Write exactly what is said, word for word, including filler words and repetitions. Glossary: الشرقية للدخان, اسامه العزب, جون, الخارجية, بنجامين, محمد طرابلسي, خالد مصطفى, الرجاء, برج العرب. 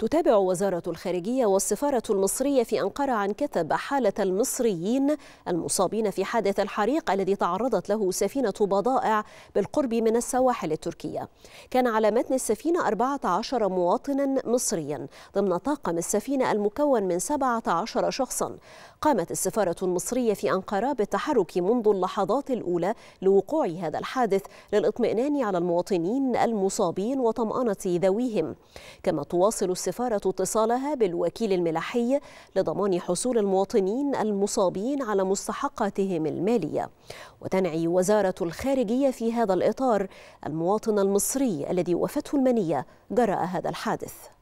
تتابع وزارة الخارجية والسفارة المصرية في أنقرة عن كثب حالة المصريين المصابين في حادث الحريق الذي تعرضت له سفينة بضائع بالقرب من السواحل التركية. كان على متن السفينة أربعة عشر مواطنا مصريا ضمن طاقم السفينة المكون من سبعة عشر شخصا. قامت السفارة المصرية في أنقرة بالتحرك منذ اللحظات الأولى لوقوع هذا الحادث للإطمئنان على المواطنين المصابين وطمأنة ذويهم، كما تواصل السفارة اتصالها بالوكيل الملاحي لضمان حصول المواطنين المصابين على مستحقاتهم المالية. وتنعي وزارة الخارجية في هذا الإطار المواطن المصري الذي وافته المنية جراء هذا الحادث.